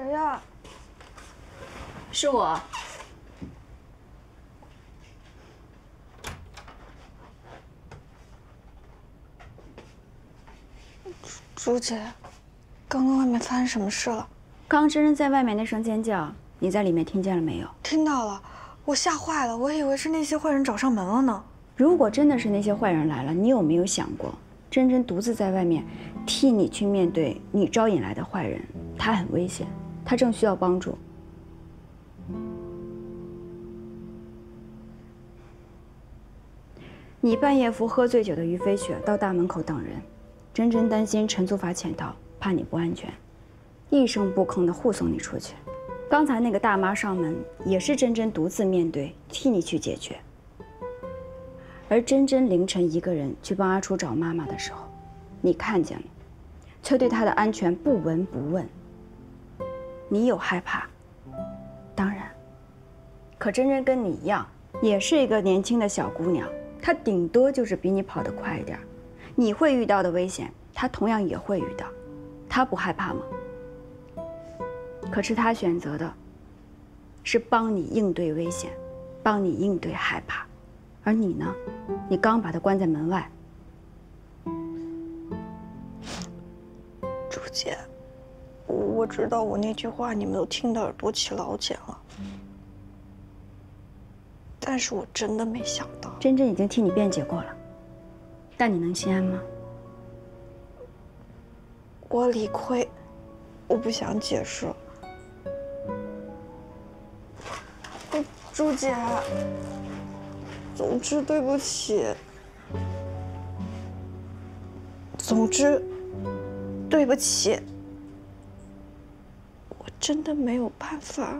谁呀？是我。朱姐，刚刚外面发生什么事了？刚真人在外面那声尖叫，你在里面听见了没有？听到了，我吓坏了，我以为是那些坏人找上门了呢。如果真的是那些坏人来了，你有没有想过？ 真真独自在外面，替你去面对你招引来的坏人，他很危险，他正需要帮助。你半夜扶喝醉酒的于飞雪到大门口等人，真真担心陈租法潜逃，怕你不安全，一声不吭地护送你出去。刚才那个大妈上门也是真真独自面对，替你去解决。 而真真凌晨一个人去帮阿楚找妈妈的时候，你看见了，却对她的安全不闻不问。你有害怕，当然，可真真跟你一样，也是一个年轻的小姑娘，她顶多就是比你跑得快一点，你会遇到的危险，她同样也会遇到，她不害怕吗？可是她选择的，是帮你应对危险，帮你应对害怕。 而你呢？你刚把他关在门外。朱姐，我知道我那句话你们都听得耳朵起老茧了，但是我真的没想到，真真已经替你辩解过了，但你能心安吗？我理亏，我不想解释。朱姐。 总之，对不起。总之，对不起。我真的没有办法。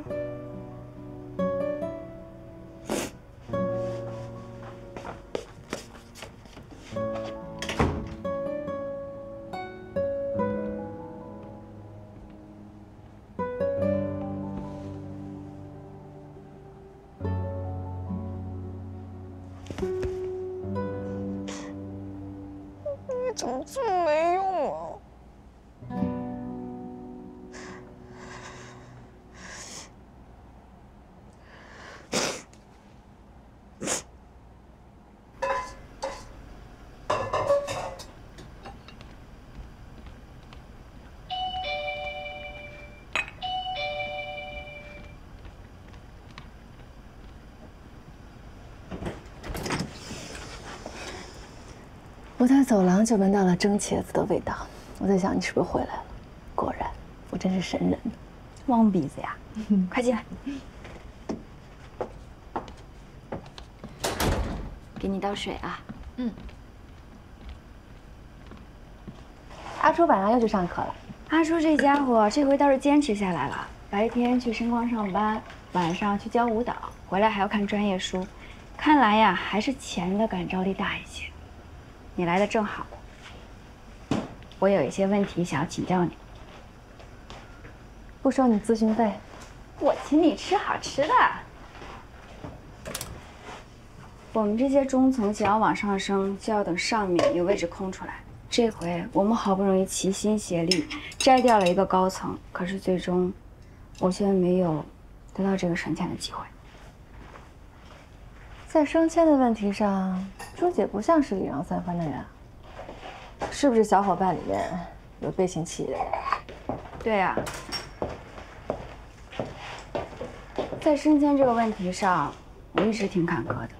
我在走廊就闻到了蒸茄子的味道，我在想你是不是回来了？果然，我真是神人，汪鼻子呀！快进来，给你倒水啊。嗯。阿初晚上又去上课了。阿初这家伙这回倒是坚持下来了，白天去深光上班，晚上去教舞蹈，回来还要看专业书，看来呀，还是钱的感召力大一些。 你来的正好，我有一些问题想要请教你。不收你咨询费，我请你吃好吃的。我们这些中层想要往上升，就要等上面有位置空出来。这回我们好不容易齐心协力摘掉了一个高层，可是最终，我却没有得到这个升迁的机会。 在升迁的问题上，朱姐不像是礼让三分的人，是不是小伙伴里面有背信弃义的人？对呀、啊，在升迁这个问题上，我一直挺坎坷的。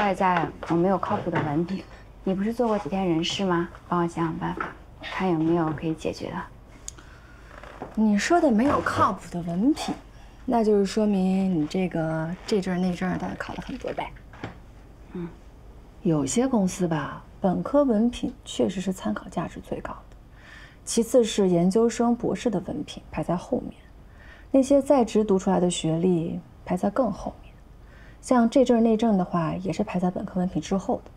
外在我没有靠谱的文凭，你不是做过几天人事吗？帮我想想办法，看有没有可以解决的。你说的没有靠谱的文凭。 那就是说明你这证那证大概考了很多呗。嗯，有些公司吧，本科文凭确实是参考价值最高的，其次是研究生、博士的文凭排在后面，那些在职读出来的学历排在更后面。像这证那证的话，也是排在本科文凭之后的。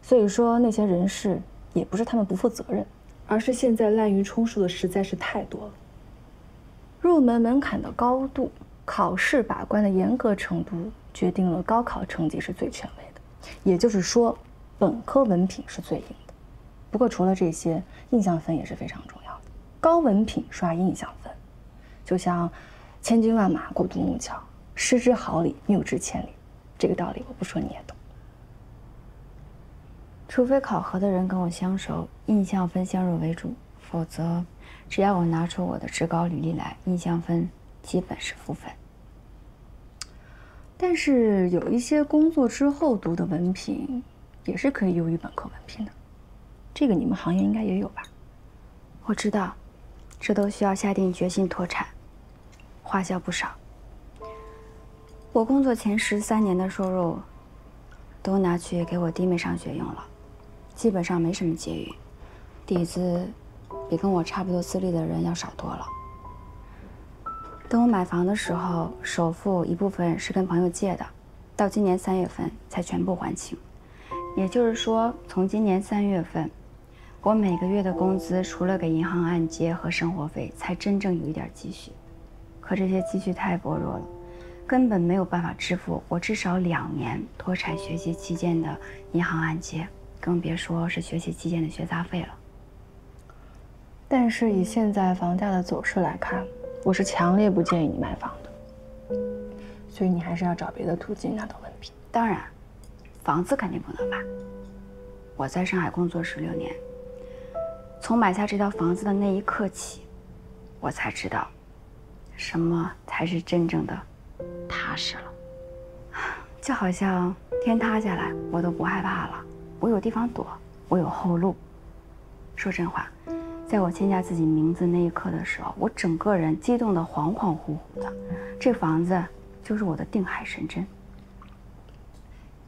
所以说那些人事也不是他们不负责任，而是现在滥竽充数的实在是太多了。入门门槛的高度。 考试把关的严格程度决定了高考成绩是最权威的，也就是说，本科文凭是最硬的。不过除了这些，印象分也是非常重要的。高文凭刷印象分，就像千军万马过独木桥，失之毫厘，谬之千里。这个道理我不说你也懂。除非考核的人跟我相熟，印象分相若为主，否则只要我拿出我的职高履历来，印象分基本是负分。 但是有一些工作之后读的文凭，也是可以优于本科文凭的，这个你们行业应该也有吧？我知道，这都需要下定决心脱产，花销不少。我工作前13年的收入，都拿去给我弟妹上学用了，基本上没什么结余，底子比跟我差不多资历的人要少多了。 等我买房的时候，首付一部分是跟朋友借的，到今年3月份才全部还清。也就是说，从今年3月份，我每个月的工资除了给银行按揭和生活费，才真正有一点积蓄。可这些积蓄太薄弱了，根本没有办法支付我至少2年脱产学习期间的银行按揭，更别说是学习期间的学杂费了。但是以现在房价的走势来看， 我是强烈不建议你买房的，所以你还是要找别的途径拿到文凭。当然，房子肯定不能买。我在上海工作16年，从买下这套房子的那一刻起，我才知道，什么才是真正的踏实了。就好像天塌下来，我都不害怕了，我有地方躲，我有后路。说真话。 在我签下自己名字那一刻的时候，我整个人激动得恍恍惚惚的。这房子就是我的定海神针，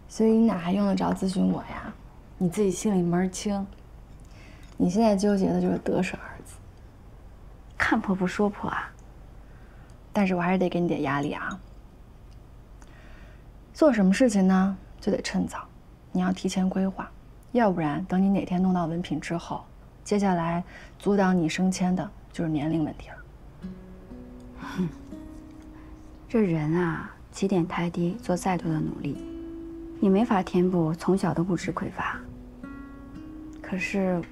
所以你哪还用得着咨询我呀？你自己心里门清。你现在纠结的就是得舍二字，看破不说破啊。但是我还是得给你点压力啊。做什么事情呢，就得趁早，你要提前规划，要不然等你哪天弄到文凭之后。 接下来阻挡你升迁的就是年龄问题了。这人啊，起点太低，做再多的努力，你没法填补从小的物质匮乏。可是，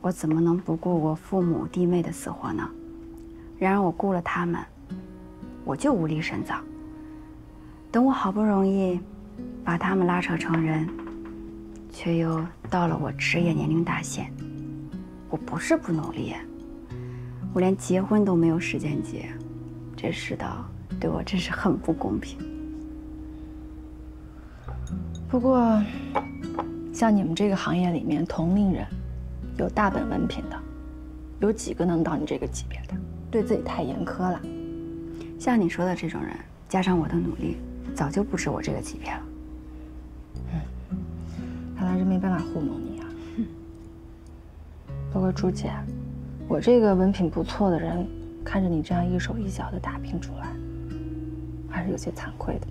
我怎么能不顾我父母弟妹的死活呢？然而我顾了他们，我就无力深造。等我好不容易把他们拉扯成人，却又到了我职业年龄大限。 我不是不努力，我连结婚都没有时间结，这世道对我真是很不公平。不过，像你们这个行业里面同龄人，有大本文凭的，有几个能到你这个级别的？对自己太严苛了。像你说的这种人，加上我的努力，早就不止我这个级别了。看来是没办法糊弄你。 不过朱姐，我这个文凭不错的人，看着你这样一手一脚的打拼出来，还是有些惭愧的。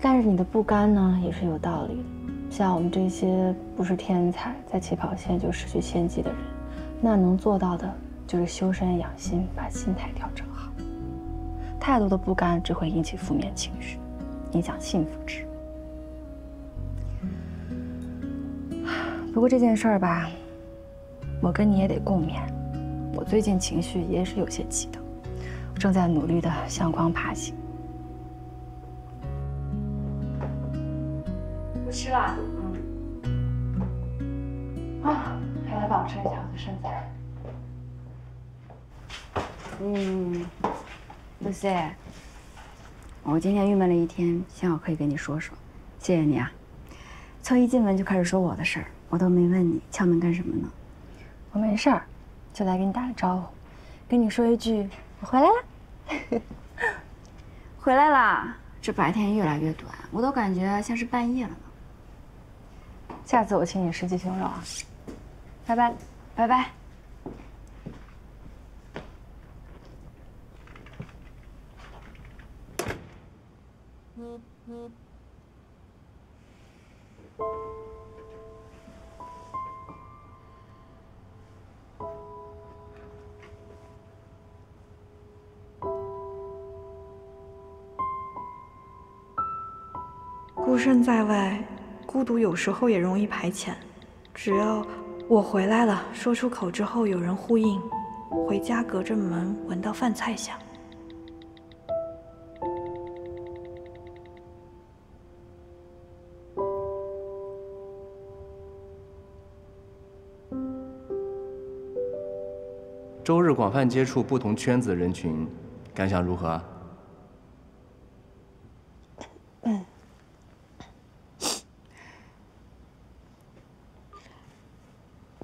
但是你的不甘呢，也是有道理的。像我们这些不是天才，在起跑线就失去先机的人，那能做到的就是修身养心，把心态调整好。太多的不甘只会引起负面情绪，影响幸福值。 不过这件事儿吧，我跟你也得共勉。我最近情绪也是有些激动，正在努力的向光爬行。不吃了，啊，快来帮我称一下我的身材。Lucy，我今天郁闷了一天，幸好可以跟你说说，谢谢你啊。从一进门就开始说我的事儿。 我都没问你敲门干什么呢？我没事儿，就来给你打个招呼，跟你说一句我回来啦。回来啦！这白天越来越短，我都感觉像是半夜了呢。下次我请你吃鸡胸肉啊！拜拜，拜拜。孤身在外，孤独有时候也容易排遣。只要我回来了，说出口之后有人呼应，回家隔着门闻到饭菜香。周日广泛接触不同圈子人群，感想如何啊？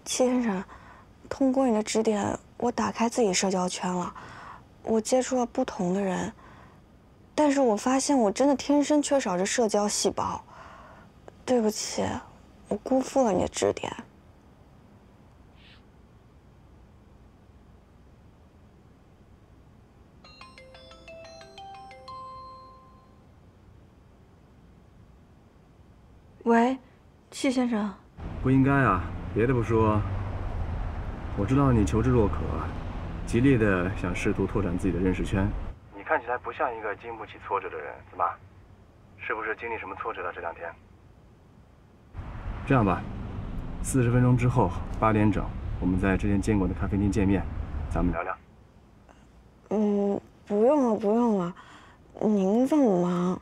先生，通过你的指点，我打开自己社交圈了，我接触了不同的人，但是我发现我真的天生缺少着社交细胞。对不起，我辜负了你的指点。喂，戚先生。不应该啊。 别的不说，我知道你求知若渴，极力的想试图拓展自己的认识圈。你看起来不像一个经不起挫折的人，怎么？是不是经历什么挫折了这两天？这样吧，40分钟之后8点整，我们在之前见过的咖啡厅见面，咱们聊聊。不用了，不用了，您这么忙。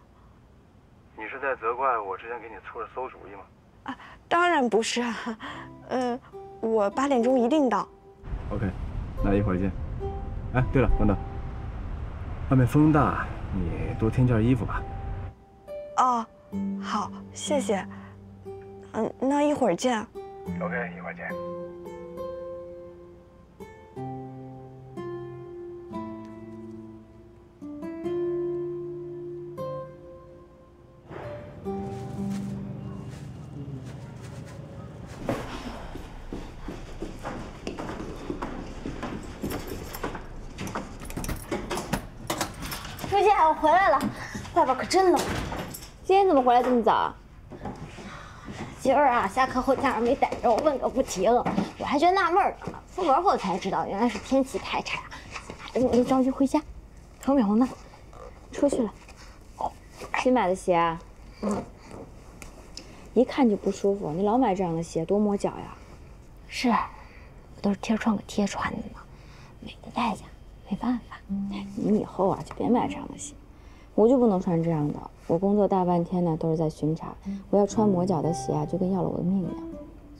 你是在责怪我之前给你出了馊主意吗？ 啊，当然不是啊，我8点钟一定到。OK， 那一会儿见。哎，对了，等等，外面风大，你多添件衣服吧。哦，好，谢谢。那一会儿见。OK， 一会儿见。回来了，爸爸可真冷。今天怎么回来这么早？今儿啊，下课后家长没逮着我，问个不停。我还觉得纳闷呢，出门后才知道，原来是天气太差，孩子们都着急回家。程美红呢？出去了。哦，新买的鞋啊？嗯。一看就不舒服，你老买这样的鞋，多磨脚呀。是，我都是贴穿给贴穿的嘛，美的代价没办法。你以后啊，就别买这样的鞋。 我就不能穿这样的，我工作大半天呢都是在巡查，我要穿磨脚的鞋啊，就跟要了我的命一样。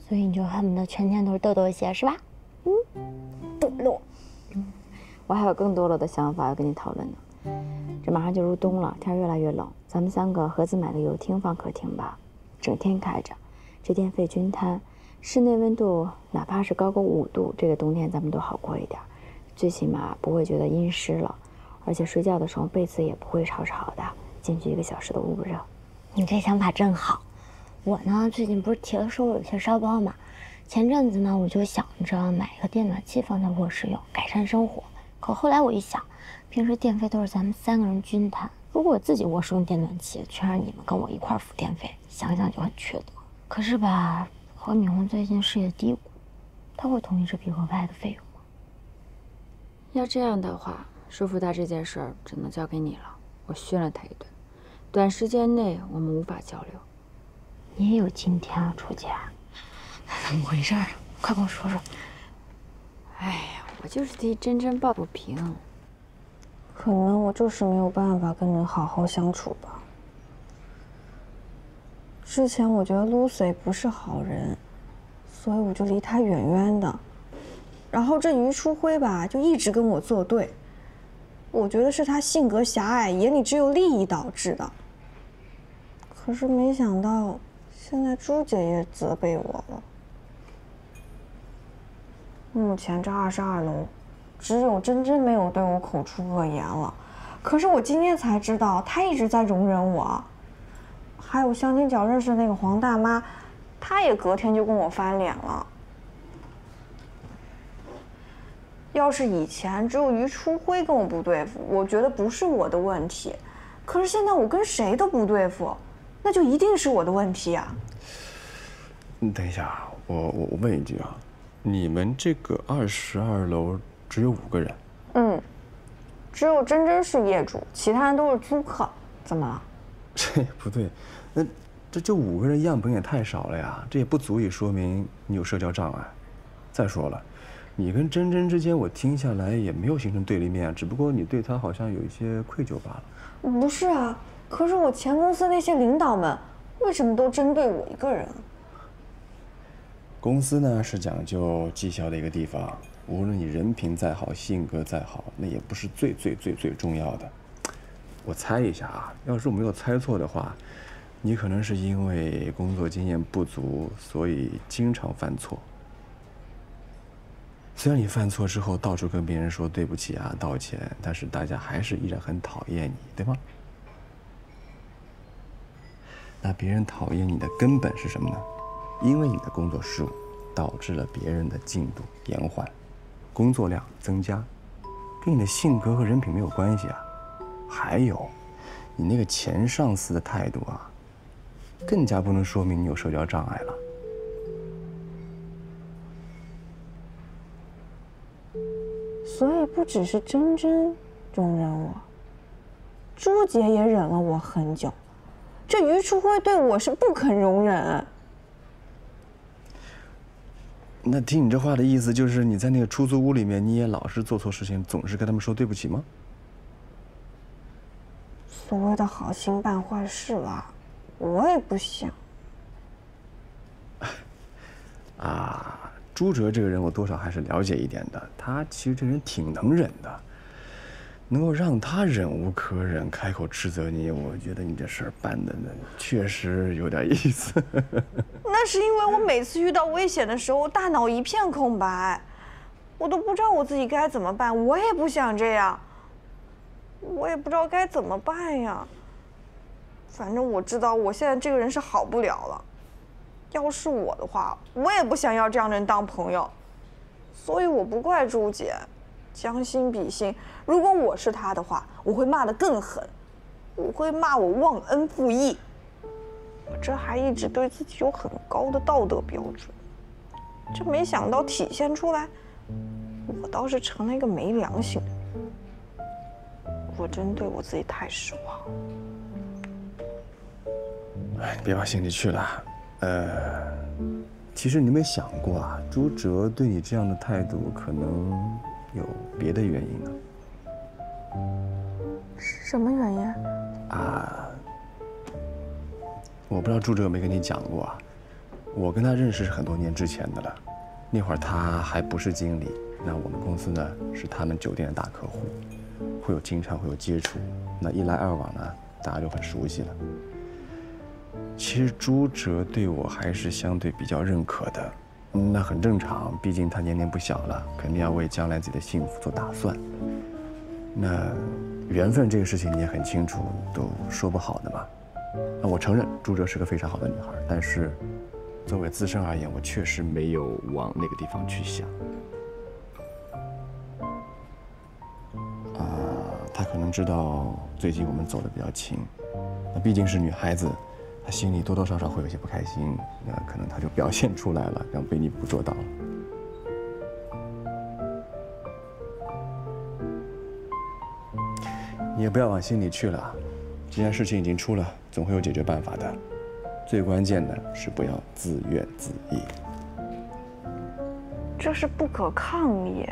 所以你就恨不得全天都是豆豆鞋是吧？嗯，抖落。我还有更多了的想法要跟你讨论呢。这马上就入冬了，天越来越冷，咱们3个合资买个游厅放客厅吧，整天开着，这电费均摊，室内温度哪怕是高过5度，这个冬天咱们都好过一点，最起码不会觉得阴湿了。 而且睡觉的时候被子也不会潮潮的，进去1个小时都捂不热。你这想法真好。我呢，最近不是提了说我有些烧包嘛，前阵子呢我就想着买一个电暖气放在卧室用，改善生活。可后来我一想，平时电费都是咱们3个人均摊，如果我自己卧室用电暖气，全让你们跟我一块付电费，想想就很缺德。可是吧，何敏红最近事业低谷，她会同意这笔额外的费用吗？要这样的话。 说服他这件事儿只能交给你了，我训了他一顿，短时间内我们无法交流。你也有今天啊，楚姐，怎么回事啊？快跟我说说。哎呀，我就是替真真抱不平。可能我就是没有办法跟人好好相处吧。之前我觉得Lucy不是好人，所以我就离他远远的。然后这余初辉吧，就一直跟我作对。 我觉得是他性格狭隘，眼里只有利益导致的。可是没想到，现在朱姐也责备我了。目前这22楼，只有真真没有对我口出恶言了。可是我今天才知道，她一直在容忍我。还有相亲角认识的那个黄大妈，她也隔天就跟我翻脸了。 要是以前只有余初辉跟我不对付，我觉得不是我的问题。可是现在我跟谁都不对付，那就一定是我的问题啊！等一下，我问一句啊，你们这个22楼只有5个人？嗯，只有真真是业主，其他人都是租客。怎么了？这也不对，那这就5个人样本也太少了呀，这也不足以说明你有社交障碍。再说了。你跟真真之间，我听下来也没有形成对立面，只不过你对她好像有一些愧疚罢了。不是啊，可是我前公司那些领导们，为什么都针对我一个人？公司呢是讲究绩效的一个地方，无论你人品再好，性格再好，那也不是最重要的。 我猜一下啊，要是我没有猜错的话，你可能是因为工作经验不足，所以经常犯错。虽然你犯错之后到处跟别人说对不起啊、道歉，但是大家还是依然很讨厌你，对吗？那别人讨厌你的根本是什么呢？因为你的工作失误导致了别人的进度延缓，工作量增加，跟你的性格和人品没有关系啊。 还有，你那个前上司的态度啊，更加不能说明你有社交障碍了。所以不只是真真容忍我，朱姐也忍了我很久，这余初辉对我是不肯容忍。那听你这话的意思，就是你在那个出租屋里面，你也老是做错事情，总是跟他们说对不起吗？ 所谓的好心办坏事吧，我也不想。啊，朱哲这个人我多少还是了解一点的。他其实这人挺能忍的，能够让他忍无可忍，开口斥责你，我觉得你这事儿办的呢，确实有点意思。那是因为我每次遇到危险的时候，大脑一片空白，我都不知道我自己该怎么办。我也不想这样。 我也不知道该怎么办呀。反正我知道我现在这个人是好不了了。要是我的话，我也不想要这样的人当朋友。所以我不怪朱姐，将心比心。如果我是她的话，我会骂得更狠，我会骂我忘恩负义。我这还一直对自己有很高的道德标准，这没想到体现出来，我倒是成了一个没良心的人。 我真对我自己太失望。哎，别往心里去了。其实你没想过啊，朱哲对你这样的态度可能有别的原因呢。是什么原因？啊，我不知道朱哲有没有跟你讲过啊。我跟他认识是很多年之前的了，那会儿他还不是经理，那我们公司呢是他们酒店的大客户。 经常会有接触，那一来二往呢，大家就很熟悉了。其实朱哲对我还是相对比较认可的，那很正常，毕竟他年龄不小了，肯定要为将来自己的幸福做打算。那缘分这个事情你也很清楚，都说不好的嘛。那我承认朱哲是个非常好的女孩，但是作为自身而言，我确实没有往那个地方去想。 她可能知道最近我们走得比较勤，那毕竟是女孩子，她心里多多少少会有些不开心，那可能她就表现出来了，让被你捕捉到了。你也不要往心里去了，既然事情已经出了，总会有解决办法的。最关键的是不要自怨自艾。这是不可抗力，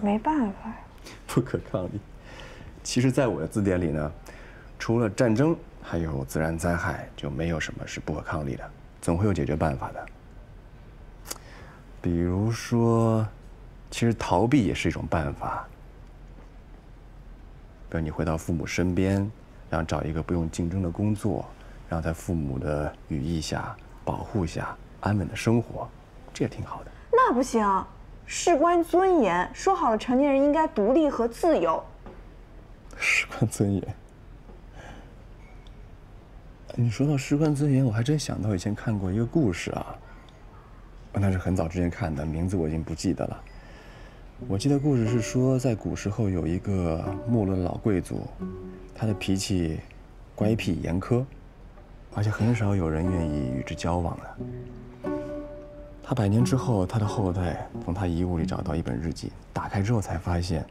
没办法。不可抗力。 其实，在我的字典里呢，除了战争，还有自然灾害，就没有什么是不可抗力的，总会有解决办法的。比如说，其实逃避也是一种办法。比如你回到父母身边，然后找一个不用竞争的工作，然后在父母的羽翼下、保护下安稳的生活，这也挺好的。那不行，事关尊严，说好了成年人应该独立和自由。 事关尊严，你说到事关尊严，我还真想到以前看过一个故事啊，那是很早之前看的，名字我已经不记得了。我记得故事是说，在古时候有一个没落的老贵族，他的脾气乖僻严苛，而且很少有人愿意与之交往的。他100年之后，他的后代从他遗物里找到一本日记，打开之后才发现，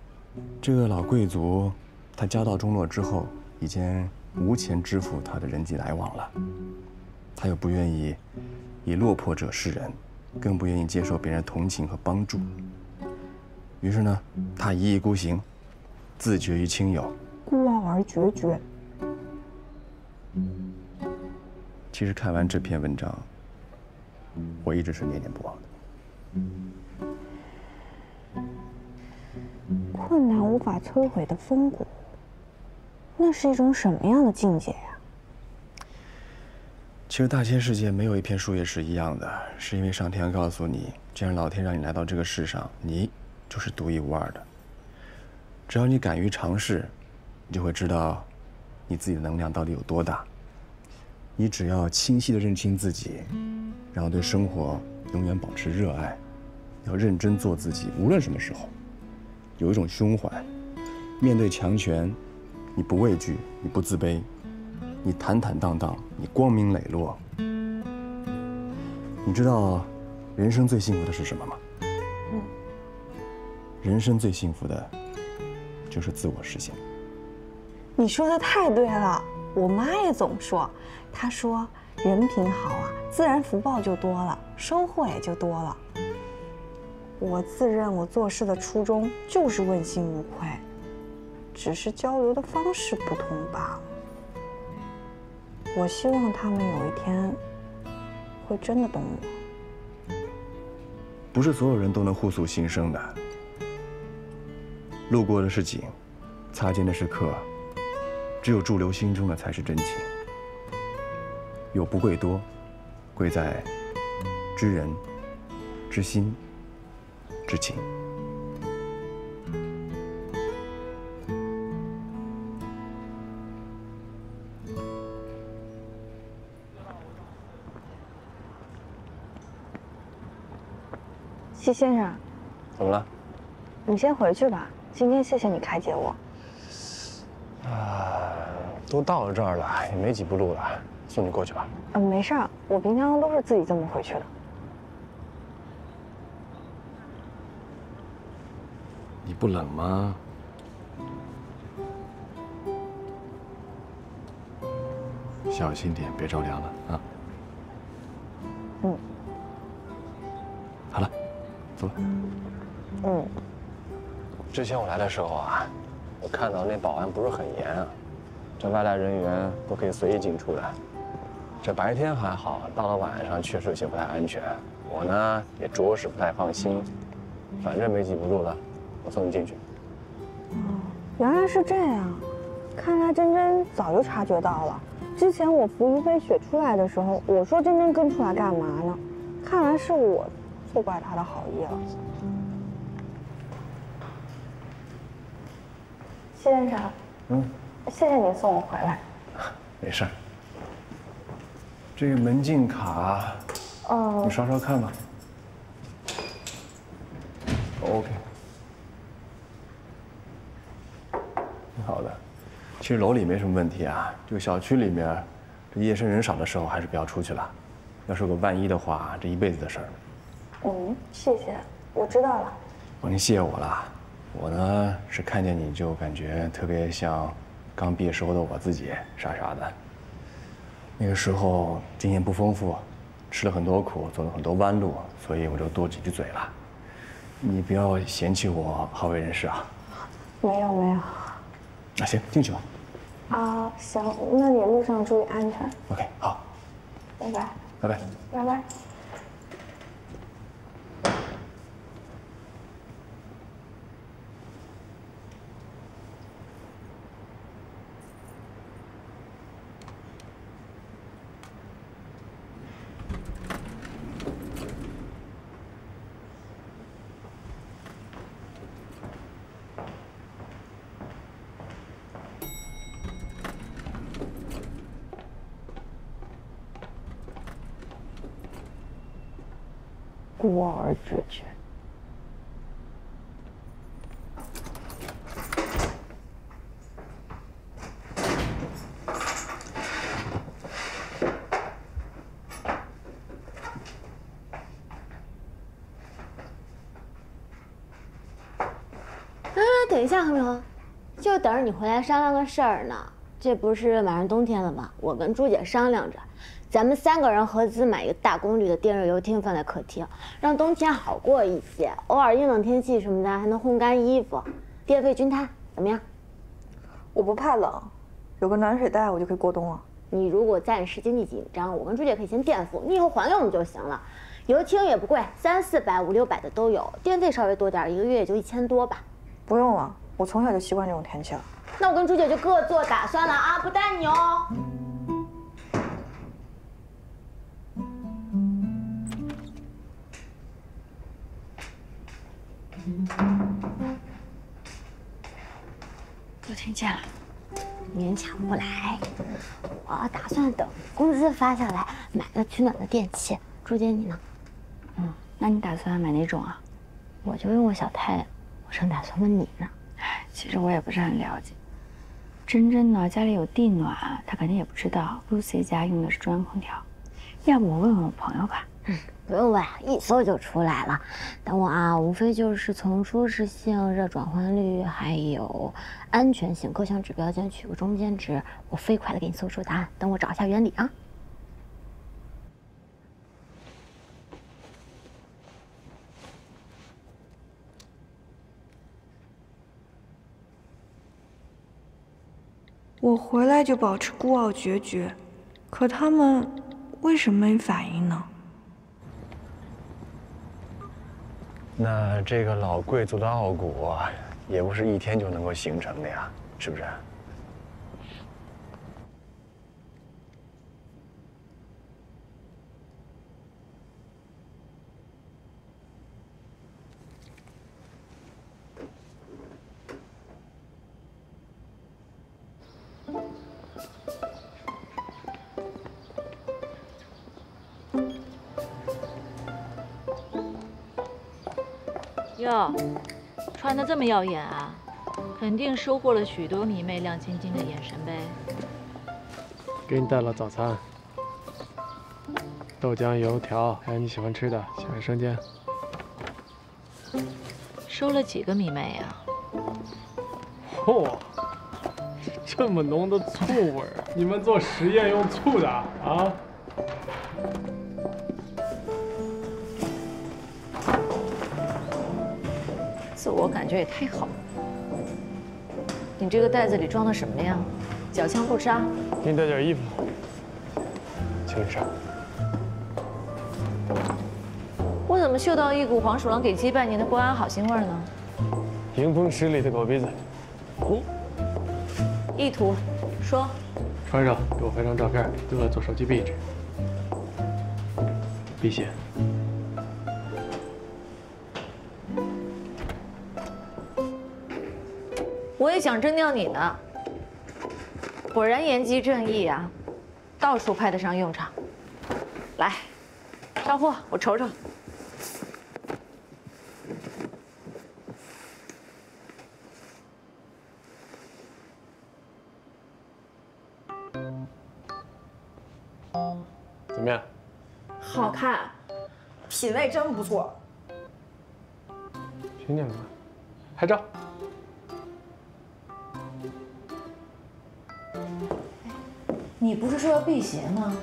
这个老贵族。 他家道中落之后，已经无钱支付他的人际来往了。他又不愿意以落魄者示人，更不愿意接受别人同情和帮助，于是呢，他一意孤行，自绝于亲友，孤傲而决绝。其实看完这篇文章，我一直是念念不忘的。困难无法摧毁的风骨，那是一种什么样的境界呀？ 其实大千世界没有一篇书也是一样的，是因为上天告诉你，既然老天让你来到这个世上，你就是独一无二的。只要你敢于尝试，你就会知道你自己的能量到底有多大。你只要清晰地认清自己，然后对生活永远保持热爱，要认真做自己，无论什么时候，有一种胸怀，面对强权，你不畏惧，你不自卑。 你坦坦荡荡，你光明磊落。你知道，人生最幸福的是什么吗？嗯。人生最幸福的，就是自我实现。你说的太对了，我妈也总说，她说人品好啊，自然福报就多了，收获也就多了。我自认我做事的初衷就是问心无愧，只是交流的方式不同罢了。 我希望他们有一天会真的懂我。不是所有人都能互诉心声的。路过的是景，擦肩的是客，只有驻留心中的才是真情。有不贵多，贵在知人、知心、知情。 季先生，怎么了？你先回去吧。今天谢谢你开解我。啊，都到了这儿了，也没几步路了，送你过去吧。没事儿，我平常都是自己这么回去的。你不冷吗？小心点，别着凉了啊。嗯。好了。 走吧。嗯，之前我来的时候啊，我看到那保安不是很严啊，这外来人员不可以随意进出的。这白天还好，到了晚上确实有些不太安全。我呢也着实不太放心，反正没几步路了，我送你进去。哦，原来是这样，看来真真早就察觉到了。之前我扶于飞雪出来的时候，我说真真跟出来干嘛呢？看来是我。 错怪他的好意了，先生。嗯，谢谢您送我回来。没事儿。这个门禁卡，你刷刷看吧。OK。挺好的。其实楼里没什么问题啊，这个小区里面，这夜深人少的时候还是不要出去了。要是有个万一的话，这一辈子的事儿。 嗯，谢谢，我知道了。哦，您谢我了，我呢是看见你就感觉特别像刚毕业时候的我自己，傻傻的。那个时候经验不丰富，吃了很多苦，走了很多弯路，所以我就多几句嘴了。你不要嫌弃我好为人师啊。没有没有。那行，进去吧。啊，行，那你路上注意安全。OK， 好。拜拜。拜拜。拜拜。 孤傲而决绝。哎，等一下，恒成，就等着你回来商量个事儿呢。这不是马上冬天了吗？我跟朱姐商量着。咱们三个人合资买一个大功率的电热油汀放在客厅，让冬天好过一些。偶尔阴冷天气什么的，还能烘干衣服，电费均摊，怎么样？我不怕冷，有个暖水袋我就可以过冬了。你如果暂时经济紧张，我跟朱姐可以先垫付，你以后还给我们就行了。油汀也不贵，300、400、500、600的都有，电费稍微多点，一个月也就1000多吧。不用了，我从小就习惯这种天气了。那我跟朱姐就各做打算了啊，不带你哦。 都听见了，勉强不来。我打算等工资发下来买个取暖的电器。朱姐，你呢？嗯，那你打算买哪种啊？我就用过小太阳，我正打算问你呢。哎，其实我也不是很了解。珍珍呢，家里有地暖，她肯定也不知道 Lucy 家用的是中央空调。要不我问问我朋友吧。嗯。 不用问，一搜就出来了。等我啊，无非就是从舒适性、热转换率，还有安全性各项指标间取个中间值，我飞快的给你搜出答案。等我找一下原理啊。我回来就保持孤傲决绝，可他们为什么没反应呢？ 那这个老贵族的傲骨，也不是一天就能够形成的呀，是不是？哟，穿得这么耀眼啊，肯定收获了许多迷妹亮晶晶的眼神呗。给你带了早餐，豆浆、油条，还有你喜欢吃的小卫生间。收了几个迷妹呀？嚯，这么浓的醋味儿，你们做实验用醋的啊？ 自我感觉也太好了。你这个袋子里装的什么呀？缴枪不杀。给你带点衣服，请你吃。我怎么嗅到一股黄鼠狼给鸡拜年的不安好腥味呢？迎风十里的狗鼻子。哦。意图，说。穿上，给我拍张照片，对外做手机壁纸。避嫌。 我也想征调你呢，果然言及正义啊，到处派得上用场。来，少妇，我瞅瞅。怎么样？好看，品味真不错。听见了吗？拍照。 你不是说要辟邪吗？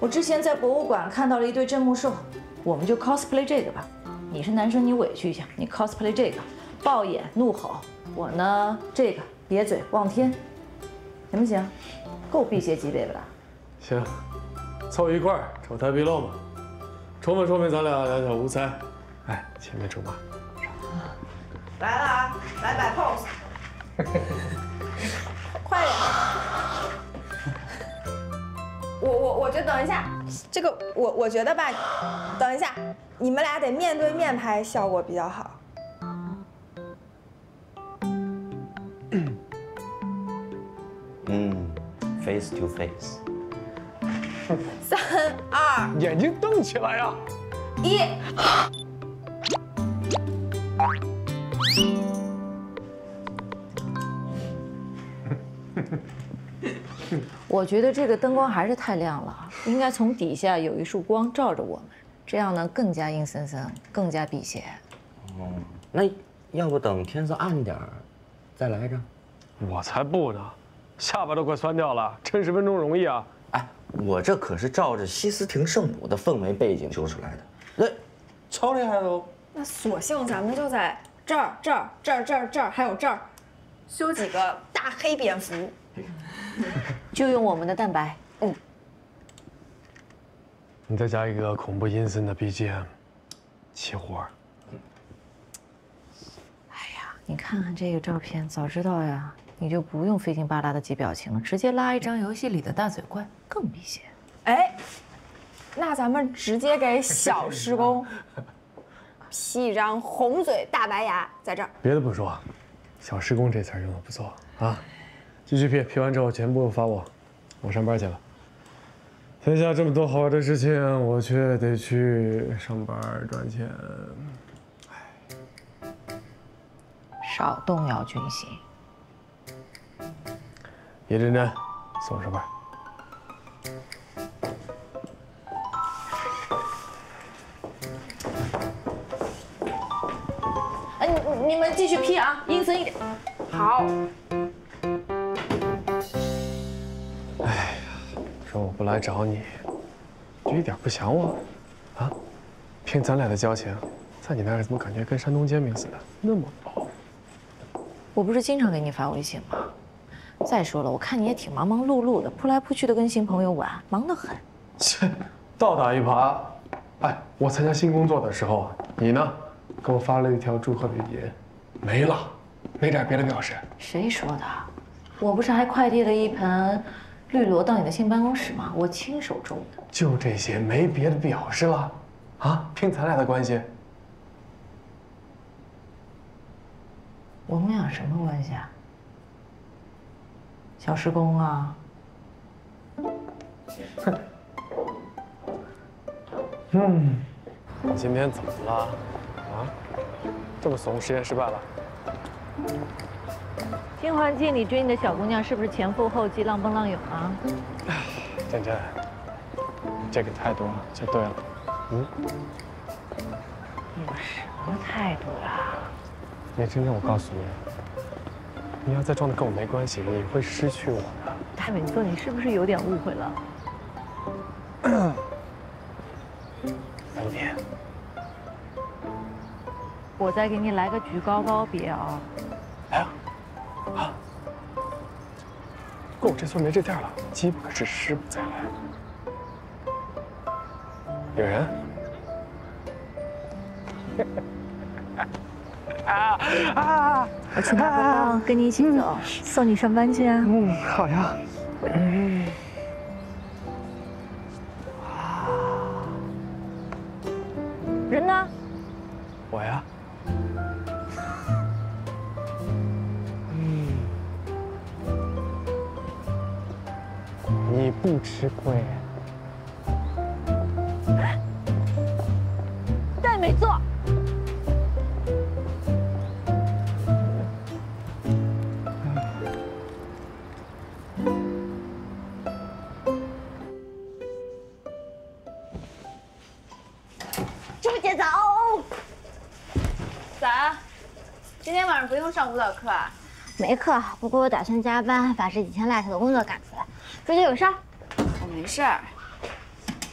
我之前在博物馆看到了一对镇墓兽，我们就 cosplay 这个吧。你是男生，你委屈一下，你 cosplay 这个，暴眼怒吼。我呢，这个瘪嘴望天，行不行？够辟邪级别的了。行，凑一块儿丑态毕露嘛，充分说明咱俩两小无猜。哎，前面出马。来了啊，来摆 pose。快点。 我觉得等一下，这个我觉得吧，等一下，你们俩得面对面拍，效果比较好。嗯 ，face to face。3、2，眼睛瞪起来呀！一。我觉得这个灯光还是太亮了，应该从底下有一束光照着我们，这样呢更加阴森森，更加辟邪。哦，那要不等天色暗点儿再来着？我才不呢，下巴都快酸掉了，撑10分钟容易啊？哎，我这可是照着西斯廷圣母的氛围背景修出来的，那超厉害喽！那索性咱们就在这儿、这儿、这儿、这儿、这儿，还有这儿，修几个大黑蝙蝠，就用我们的蛋白。嗯，你再加一个恐怖阴森的 BGM， 起火。 你看看这个照片，早知道呀，你就不用费劲巴拉的挤表情了，直接拉一张游戏里的大嘴怪更明显。哎，那咱们直接给小施工 P 一张红嘴大白牙，在这儿。别的不说，小施工这词儿用的不错啊。继续 P，P 完之后全部发我，我上班去了。天下这么多好玩的事情，我却得去上班赚钱。 少动摇军心。叶真真，送我上班。哎，你们继续 P 啊，阴森一点。好。哎呀，说我不来找你，就一点不想我，啊？凭咱俩的交情，在你那儿怎么感觉跟山东煎饼似的，那么薄？ 我不是经常给你发微信吗？再说了，我看你也挺忙忙碌碌的，扑来扑去的跟新朋友玩，忙得很。切，倒打一耙。哎，我参加新工作的时候，你呢，给我发了一条祝贺的语音，没了，没点别的表示。谁说的？我不是还快递了一盆绿萝到你的新办公室吗？我亲手种的。就这些，没别的表示了，啊？凭咱俩的关系。 我们俩什么关系啊？小施工啊！哼。嗯，你今天怎么了？啊？这么怂，实验失败了？新环境里追你的小姑娘是不是前赴后继、浪奔浪涌啊？真真，这个态度就对了。嗯。有什么态度啊？ 叶真真，我告诉你，你要再装的跟我没关系，你会失去我的。大伟哥，你是不是有点误会了？有点。我再给你来个举高高别啊！来啊！啊！不过我这村没这店了，鸡不可吃，食不再来。有人。啊啊！我去拿包包，跟你一起走，送你上班去啊！嗯，好呀。嗯。人呢？我呀。嗯。你不吃亏。戴美坐。 不用上舞蹈课啊？没课，不过我打算加班，把这几天落下的工作赶出来。追姐有事儿？我没事儿。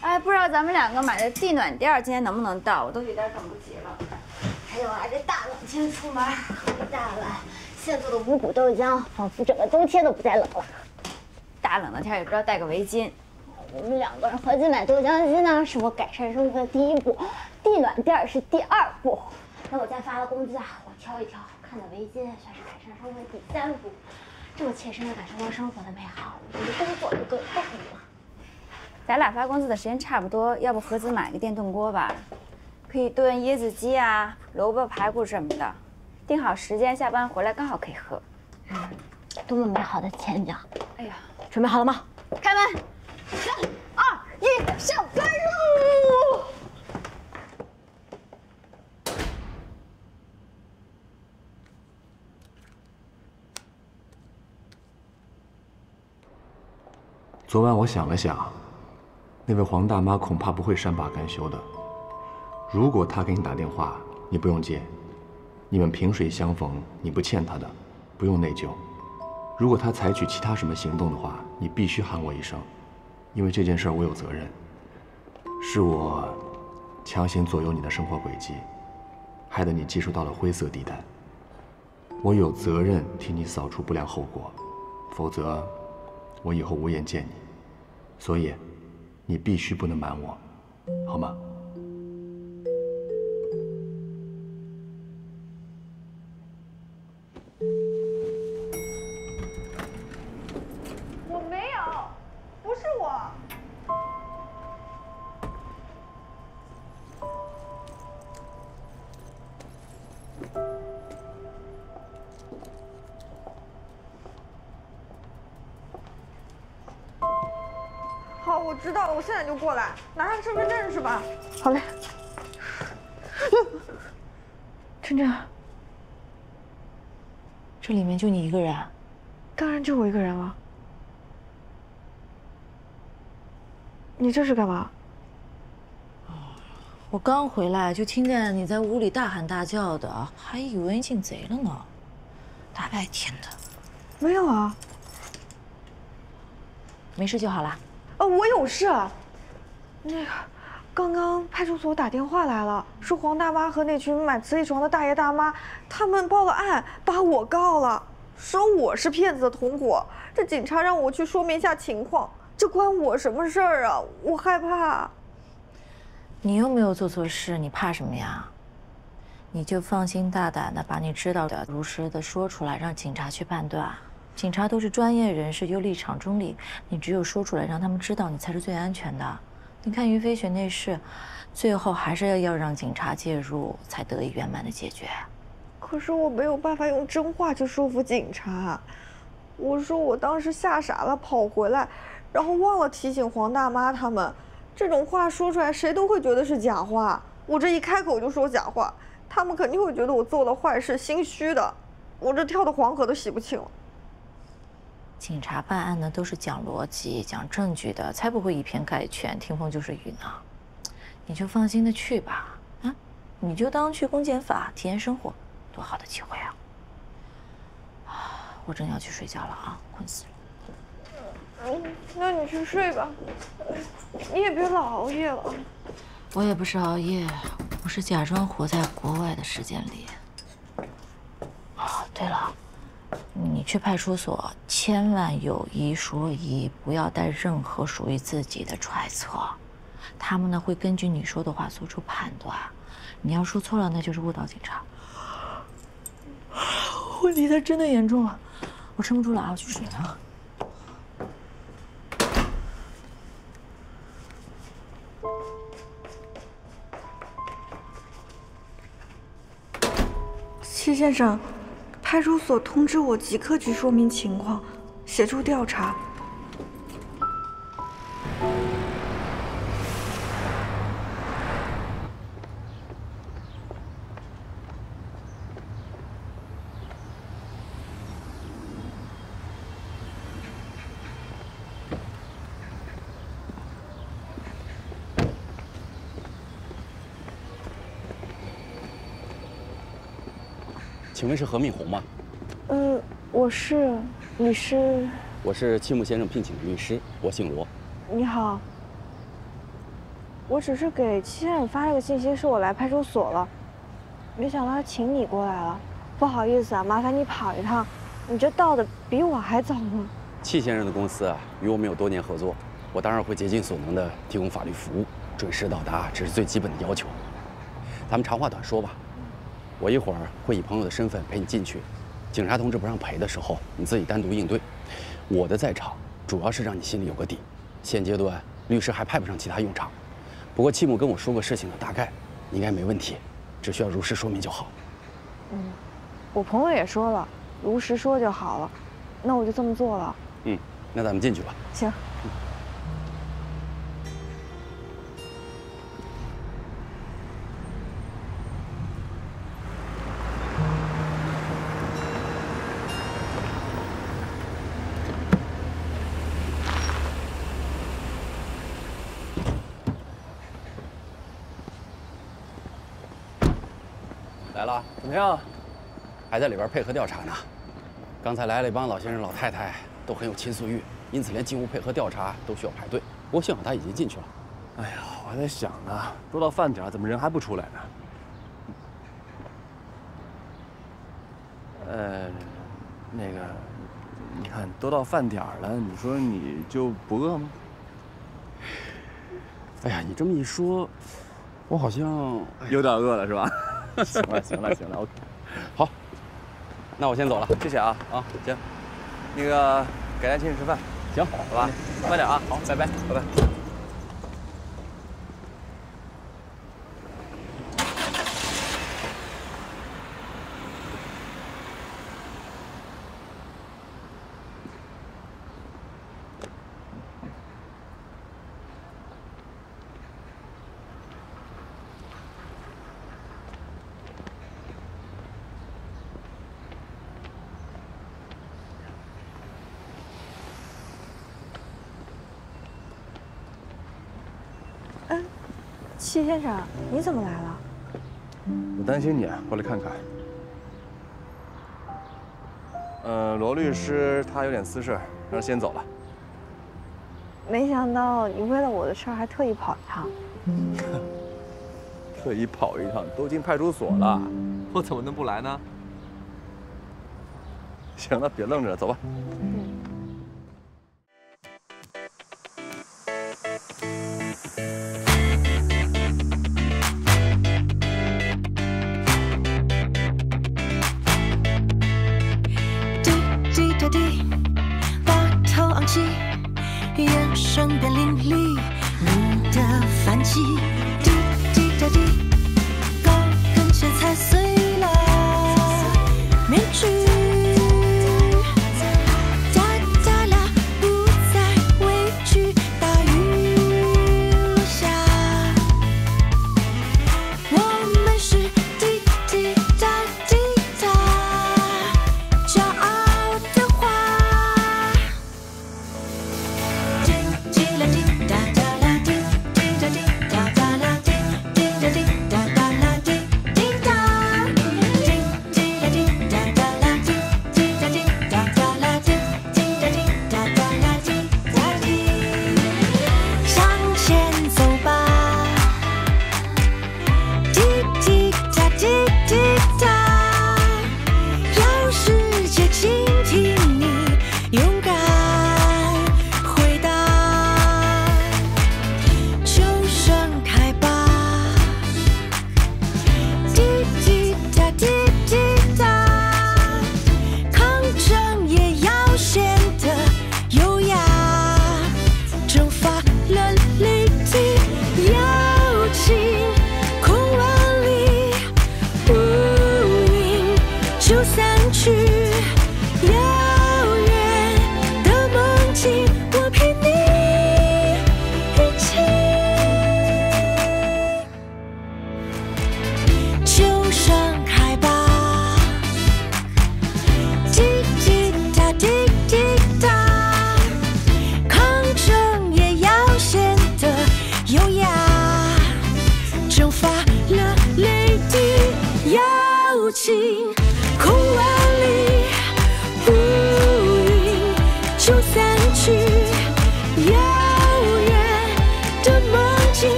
哎，不知道咱们两个买的地暖垫今天能不能到？我都有点等不及了。还有啊，这大冷天出门喝大碗，现做的五谷豆浆，仿佛整个冬天都不再冷了。大冷的天也不知道带个围巾。我们两个人合计买豆浆机呢，是我改善生活的第一步，地暖垫是第二步。等我再发了工资啊，我挑一挑。 看的围巾算是改善生活第三步，这么切身的感受到生活的美好，我的工作就更有动力了。咱俩发工资的时间差不多，要不合资买个电炖锅吧？可以炖椰子鸡啊、萝卜排骨什么的。定好时间，下班回来刚好可以喝。嗯，多么美好的前景！哎呀，准备好了吗？开门！3、2、1，上班喽！ 昨晚我想了想，那位黄大妈恐怕不会善罢甘休的。如果她给你打电话，你不用接，你们萍水相逢，你不欠她的，不用内疚。如果她采取其他什么行动的话，你必须喊我一声，因为这件事我有责任，是我强行左右你的生活轨迹，害得你接触到了灰色地带。我有责任替你扫除不良后果，否则我以后无颜见你。所以，你必须不能瞒我，好吗？ 我知道了，我现在就过来，拿上身份证是吧？好嘞。晨晨，这里面就你一个人？当然就我一个人了。你这是干嘛？我刚回来就听见你在屋里大喊大叫的，还以为你进贼了呢。大白天的。没有啊。没事就好了。 我有事。那个，刚刚派出所打电话来了，说黄大妈和那群买磁力床的大爷大妈，他们报了案，把我告了，说我是骗子的同伙。这警察让我去说明一下情况，这关我什么事儿啊？我害怕。你又没有做错事，你怕什么呀？你就放心大胆的把你知道的如实的说出来，让警察去判断。 警察都是专业人士，又立场中立，你只有说出来，让他们知道你才是最安全的。你看于飞雪那事，最后还是要让警察介入才得以圆满的解决。可是我没有办法用真话去说服警察。我说我当时吓傻了，跑回来，然后忘了提醒黄大妈他们。这种话说出来，谁都会觉得是假话。我这一开口就说假话，他们肯定会觉得我做了坏事，心虚的。我这跳到黄河都洗不清了。 警察办案呢，都是讲逻辑、讲证据的，才不会以偏概全、听风就是雨呢。你就放心的去吧，啊，你就当去公检法体验生活，多好的机会啊！我真要去睡觉了啊，困死了。那你去睡吧，你也别老熬夜了。我也不是熬夜，我是假装活在国外的时间里。哦，对了。 你去派出所，千万有一说一，不要带任何属于自己的揣测。他们呢会根据你说的话做出判断，你要说错了，那就是误导警察。问题它真的严重了，我撑不住了啊，我去睡了。谢先生。 派出所通知我即刻去说明情况，协助调查。请问是何敏红吗？我是，你是？我是戚木先生聘请的律师，我姓罗。你好，我只是给戚先生发了个信息，说我来派出所了，没想到他请你过来了，不好意思啊，麻烦你跑一趟，你这到的比我还早呢。戚先生的公司啊，与我们有多年合作，我当然会竭尽所能的提供法律服务，准时到达，这是最基本的要求。咱们长话短说吧。 我一会儿会以朋友的身份陪你进去，警察同志不让陪的时候，你自己单独应对。我的在场主要是让你心里有个底。现阶段律师还派不上其他用场，不过戚木跟我说过事情的大概，应该没问题，只需要如实说明就好。我朋友也说了，如实说就好了，那我就这么做了。那咱们进去吧。行。 来了，怎么样？还在里边配合调查呢。刚才来了一帮老先生、老太太，都很有倾诉欲，因此连进屋配合调查都需要排队。不过幸好他已经进去了。哎呀，我还在想呢，都到饭点，怎么人还不出来呢？ 那个，你看都到饭点了，你说你就不饿吗？哎呀，你这么一说，我好像有点饿了，是吧？行了，行了，行了 ，OK。好，那我先走了，谢谢啊啊，行，那个改天请你吃饭，行，好吧，慢点啊，好，拜拜，拜拜。 谢先生，你怎么来了？我担心你啊，过来看看。罗律师他有点私事，让他先走了。没想到你为了我的事儿还特意跑一趟。特意跑一趟，都进派出所了，我怎么能不来呢？行了，别愣着了，走吧。嗯。